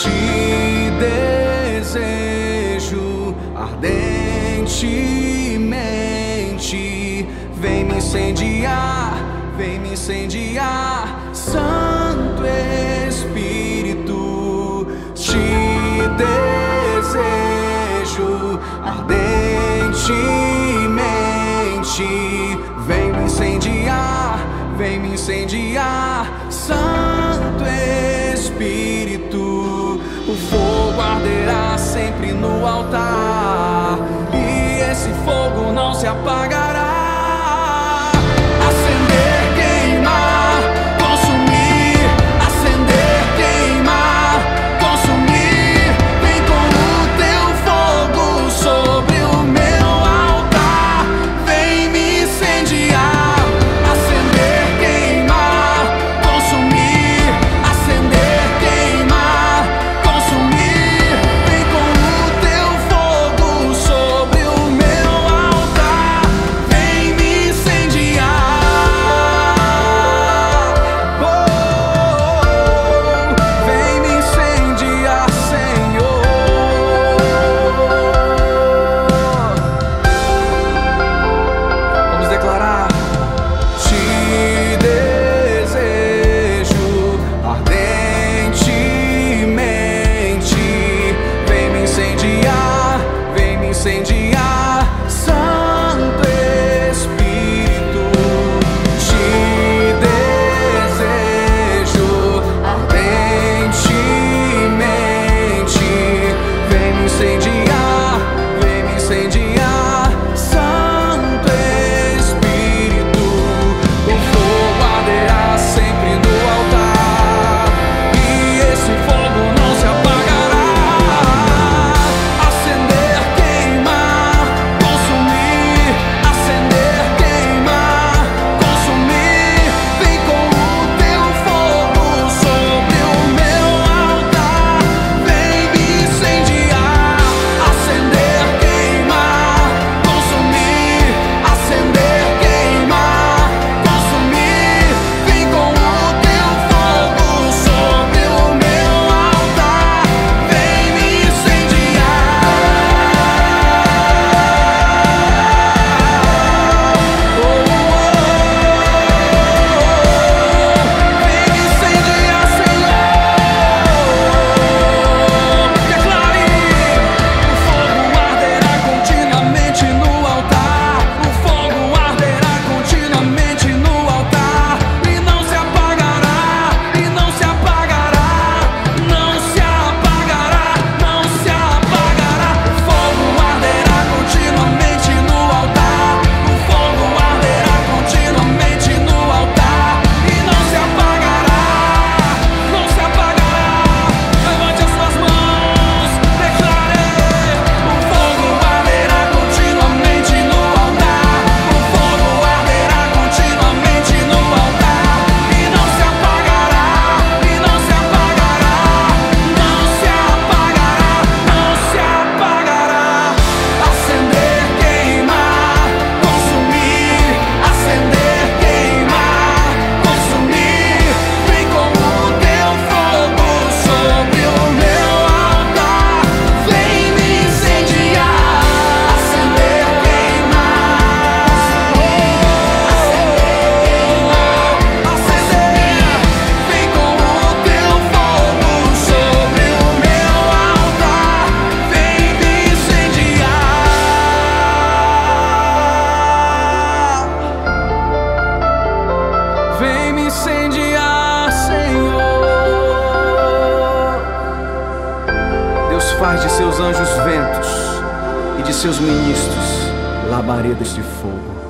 te desejo ardentemente. Vem me incendiar, vem me incendiar, Santo Espírito. Te desejo ardentemente. Vem me incendiar, vem me incendiar, Santo Espírito. O fogo arderá sempre no altar, e esse fogo não se apagará. Faz de seus anjos ventos e de seus ministros labaredas de fogo.